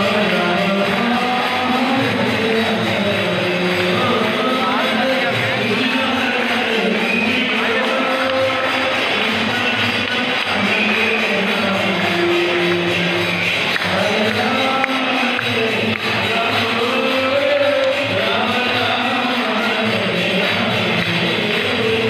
Amen.